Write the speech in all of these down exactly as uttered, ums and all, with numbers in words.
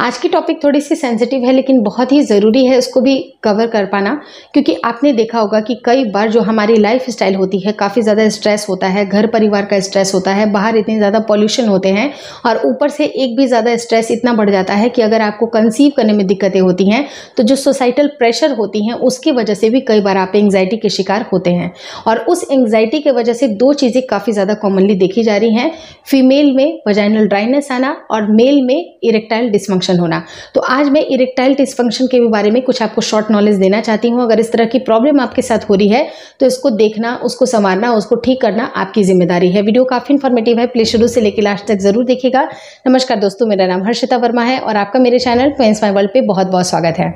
आज की टॉपिक थोड़ी सी सेंसिटिव है लेकिन बहुत ही ज़रूरी है इसको भी कवर कर पाना, क्योंकि आपने देखा होगा कि कई बार जो हमारी लाइफ स्टाइल होती है, काफ़ी ज़्यादा स्ट्रेस होता है, घर परिवार का स्ट्रेस होता है, बाहर इतने ज़्यादा पॉल्यूशन होते हैं और ऊपर से एक भी ज़्यादा स्ट्रेस इतना बढ़ जाता है कि अगर आपको कंसीव करने में दिक्कतें होती हैं तो जो सोसाइटल प्रेशर होती हैं उसकी वजह से भी कई बार आप एंग्जाइटी के शिकार होते हैं। और उस एंग्जाइटी की वजह से दो चीज़ें काफ़ी ज़्यादा कॉमनली देखी जा रही हैं, फीमेल में वजाइनल ड्राइनेस आना और मेल में इरेक्टाइल डिस्फंक्शन होना। तो आज मैं इरेक्टाइल डिस्फंक्शन के बारे में कुछ आपको शॉर्ट नॉलेज देना चाहती हूँ। अगर इस तरह की प्रॉब्लम आपके साथ हो रही है तो इसको देखना, उसको संवारना, उसको ठीक करना आपकी जिम्मेदारी है। वीडियो काफ़ी इन्फॉर्मेटिव है, प्लीज शुरू से लेकर लास्ट तक जरूर देखिएगा। नमस्कार दोस्तों, मेरा नाम हर्षिता वर्मा है और आपका मेरे चैनल ट्विन्स माय वर्ल्ड पे बहुत बहुत स्वागत है।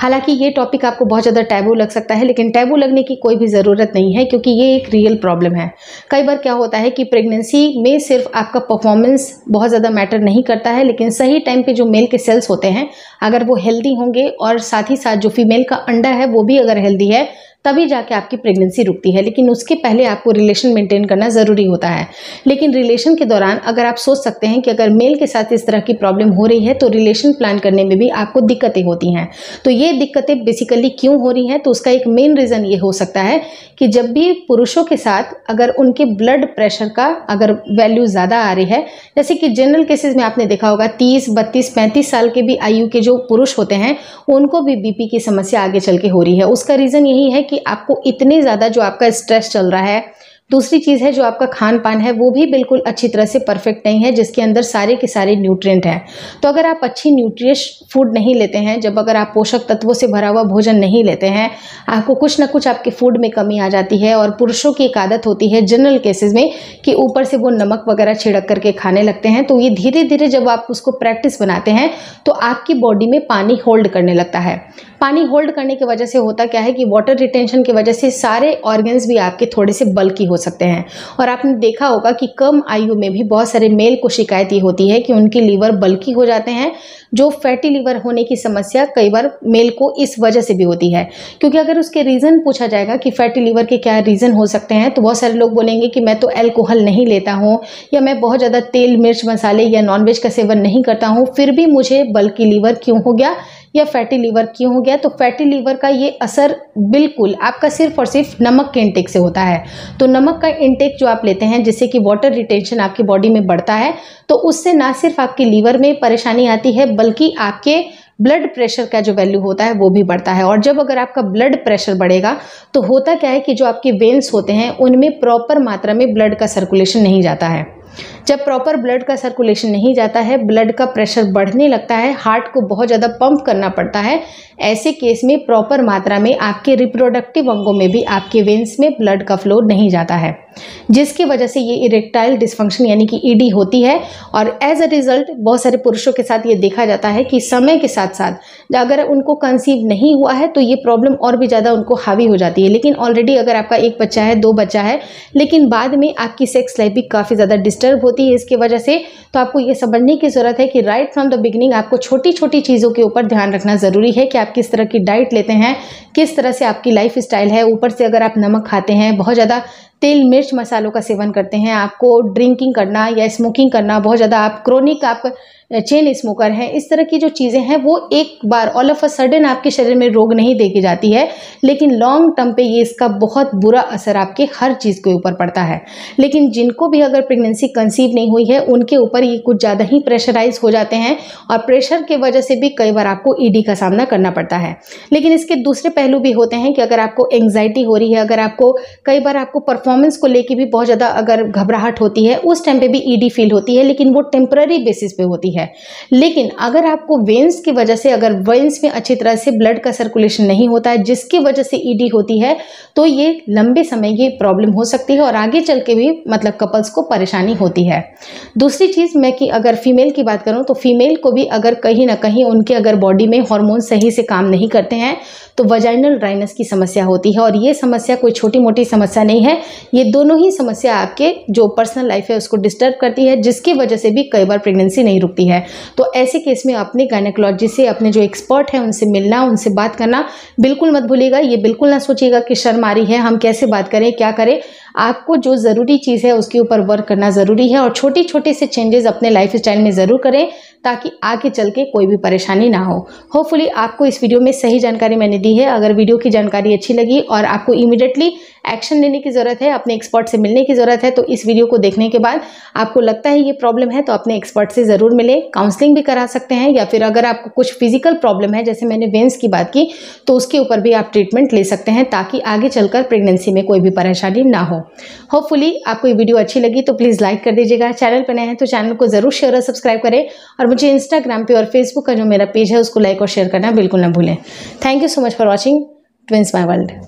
हालांकि ये टॉपिक आपको बहुत ज़्यादा टैबू लग सकता है, लेकिन टैबू लगने की कोई भी ज़रूरत नहीं है, क्योंकि ये एक रियल प्रॉब्लम है। कई बार क्या होता है कि प्रेगनेंसी में सिर्फ आपका परफॉर्मेंस बहुत ज़्यादा मैटर नहीं करता है, लेकिन सही टाइम पे जो मेल के सेल्स होते हैं अगर वो हेल्दी होंगे और साथ ही साथ जो फीमेल का अंडा है वो भी अगर हेल्दी है तभी जाके आपकी प्रेगनेंसी रुकती है। लेकिन उसके पहले आपको रिलेशन मेंटेन करना ज़रूरी होता है। लेकिन रिलेशन के दौरान अगर आप सोच सकते हैं कि अगर मेल के साथ इस तरह की प्रॉब्लम हो रही है तो रिलेशन प्लान करने में भी आपको दिक्कतें होती हैं। तो ये दिक्कतें बेसिकली क्यों हो रही हैं, तो उसका एक मेन रीज़न ये हो सकता है कि जब भी पुरुषों के साथ अगर उनके ब्लड प्रेशर का अगर वैल्यू ज़्यादा आ रही है, जैसे कि जनरल केसेज में आपने देखा होगा तीस बत्तीस पैंतीस साल के भी आयु के जो पुरुष होते हैं उनको भी बी पी की समस्या आगे चल के हो रही है। उसका रीज़न यही है कि आपको इतने ज़्यादा जो आपका स्ट्रेस चल रहा है। दूसरी चीज़ है जो आपका खान पान है वो भी बिल्कुल अच्छी तरह से परफेक्ट नहीं है, जिसके अंदर सारे के सारे न्यूट्रिएंट हैं। तो अगर आप अच्छी न्यूट्रिश फूड नहीं लेते हैं, जब अगर आप पोषक तत्वों से भरा हुआ भोजन नहीं लेते हैं, आपको कुछ ना कुछ आपके फूड में कमी आ जाती है। और पुरुषों की एक आदत होती है जनरल केसेज में कि ऊपर से वो नमक वगैरह छिड़क करके खाने लगते हैं। तो ये धीरे धीरे जब आप उसको प्रैक्टिस बनाते हैं तो आपकी बॉडी में पानी होल्ड करने लगता है। पानी होल्ड करने की वजह से होता क्या है कि वाटर रिटेंशन की वजह से सारे ऑर्गन्स भी आपके थोड़े से बल्की हो सकते हैं। और आपने देखा होगा कि कम आयु में भी बहुत सारे मेल को शिकायत ये होती है कि उनके लीवर बल्की हो जाते हैं। जो फैटी लीवर होने की समस्या कई बार मेल को इस वजह से भी होती है, क्योंकि अगर उसके रीज़न पूछा जाएगा कि फैटी लीवर के क्या रीज़न हो सकते हैं तो बहुत सारे लोग बोलेंगे कि मैं तो अल्कोहल नहीं लेता हूँ, या मैं बहुत ज़्यादा तेल मिर्च मसाले या नॉनवेज का सेवन नहीं करता हूँ, फिर भी मुझे बल्की लीवर क्यों हो गया या फैटी लीवर क्यों हो गया। तो फैटी लीवर का ये असर बिल्कुल आपका सिर्फ और सिर्फ नमक के इंटेक से होता है। तो नमक का इंटेक जो आप लेते हैं, जिससे कि वाटर रिटेंशन आपकी बॉडी में बढ़ता है, तो उससे ना सिर्फ आपके लीवर में परेशानी आती है बल्कि आपके ब्लड प्रेशर का जो वैल्यू होता है वो भी बढ़ता है। और जब अगर आपका ब्लड प्रेशर बढ़ेगा तो होता क्या है कि जो आपके वेन्स होते हैं उनमें प्रॉपर मात्रा में ब्लड का सर्कुलेशन नहीं जाता है। जब प्रॉपर ब्लड का सर्कुलेशन नहीं जाता है, ब्लड का प्रेशर बढ़ने लगता है, हार्ट को बहुत ज़्यादा पंप करना पड़ता है। ऐसे केस में प्रॉपर मात्रा में आपके रिप्रोडक्टिव अंगों में भी आपके वेंस में ब्लड का फ्लो नहीं जाता है, जिसकी वजह से ये इरेक्टाइल डिस्फंक्शन यानी कि ईडी होती है। और एज अ रिजल्ट बहुत सारे पुरुषों के साथ ये देखा जाता है कि समय के साथ साथ अगर उनको कंसीव नहीं हुआ है तो ये प्रॉब्लम और भी ज़्यादा उनको हावी हो जाती है। लेकिन ऑलरेडी अगर आपका एक बच्चा है, दो बच्चा है, लेकिन बाद में आपकी सेक्स लाइफ भी काफ़ी ज़्यादा डिस्टर्ब होती है इसकी वजह से। तो आपको ये समझने की ज़रूरत है कि राइट फ्रॉम द बिगिनिंग आपको छोटी छोटी चीज़ों के ऊपर ध्यान रखना ज़रूरी है कि आप किस तरह की डाइट लेते हैं, किस तरह से आपकी लाइफ स्टाइल है। ऊपर से अगर आप नमक खाते हैं, बहुत ज़्यादा तेल मिर्च मसालों का सेवन करते हैं, आपको ड्रिंकिंग करना या स्मोकिंग करना, बहुत ज़्यादा आप क्रोनिक आप चेन स्मोकर हैं, इस तरह की जो चीज़ें हैं वो एक बार ऑल ऑफ अ सडन आपके शरीर में रोग नहीं देखी जाती है, लेकिन लॉन्ग टर्म पे ये इसका बहुत बुरा असर आपके हर चीज़ के ऊपर पड़ता है। लेकिन जिनको भी अगर प्रेगनेंसी कंसीव नहीं हुई है उनके ऊपर ये कुछ ज़्यादा ही प्रेशराइज हो जाते हैं और प्रेशर की वजह से भी कई बार आपको ईडी का सामना करना पड़ता है। लेकिन इसके दूसरे पहलू भी होते हैं कि अगर आपको एंग्जाइटी हो रही है, अगर आपको कई बार आपको परफॉर्मेंस को लेकर भी बहुत ज़्यादा अगर घबराहट होती है, उस टाइम पर भी ईडी फील होती है, लेकिन वो टेम्पररी बेसिस पे होती है। लेकिन अगर आपको वेंस की वजह से अगर वेंस में अच्छी तरह से ब्लड का सर्कुलेशन नहीं होता है, जिसकी वजह से ईडी होती है, तो ये लंबे समय की प्रॉब्लम हो सकती है और आगे चल के भी मतलब कपल्स को परेशानी होती है। दूसरी चीज़ मैं कि अगर फीमेल की बात करूं तो फीमेल को भी अगर कहीं ना कहीं उनके अगर बॉडी में हार्मोन सही से काम नहीं करते हैं तो वजाइनल ड्राइनेस की समस्या होती है। और ये समस्या कोई छोटी मोटी समस्या नहीं है, ये दोनों ही समस्या आपके जो पर्सनल लाइफ है उसको डिस्टर्ब करती है, जिसकी वजह से भी कई बार प्रेगनेंसी नहीं रुकती है। तो ऐसे केस में अपने गायनेकोलॉजिस्ट से, अपने जो एक्सपर्ट हैं उनसे मिलना, उनसे बात करना बिल्कुल मत भूलिएगा। ये बिल्कुल ना सोचिएगा कि शर्म आ रही है, हम कैसे बात करें, क्या करें। आपको जो ज़रूरी चीज़ है उसके ऊपर वर्क करना ज़रूरी है और छोटे छोटे से चेंजेस अपने लाइफ स्टाइल में ज़रूर करें ताकि आगे चल के कोई भी परेशानी ना हो। होपफुली आपको इस वीडियो में सही जानकारी मैंने दी है। अगर वीडियो की जानकारी अच्छी लगी और आपको इमीडिएटली एक्शन लेने की ज़रूरत है, अपने एक्सपर्ट से मिलने की ज़रूरत है, तो इस वीडियो को देखने के बाद आपको लगता है ये प्रॉब्लम है तो अपने एक्सपर्ट से ज़रूर मिलें। काउंसलिंग भी करा सकते हैं, या फिर अगर आपको कुछ फिजिकल प्रॉब्लम है जैसे मैंने वेंस की बात की तो उसके ऊपर भी आप ट्रीटमेंट ले सकते हैं ताकि आगे चलकर प्रेगनेंसी में कोई भी परेशानी ना हो। होपफुली आपको ये वीडियो अच्छी लगी तो प्लीज़ लाइक कर दीजिएगा। चैनल पर नए हैं तो चैनल को ज़रूर शेयर और सब्सक्राइब करें, और मुझे इंस्टाग्राम पे और फेसबुक का जो मेरा पेज है उसको लाइक और शेयर करना बिल्कुल ना भूलें। Thank you so much for watching twins my world.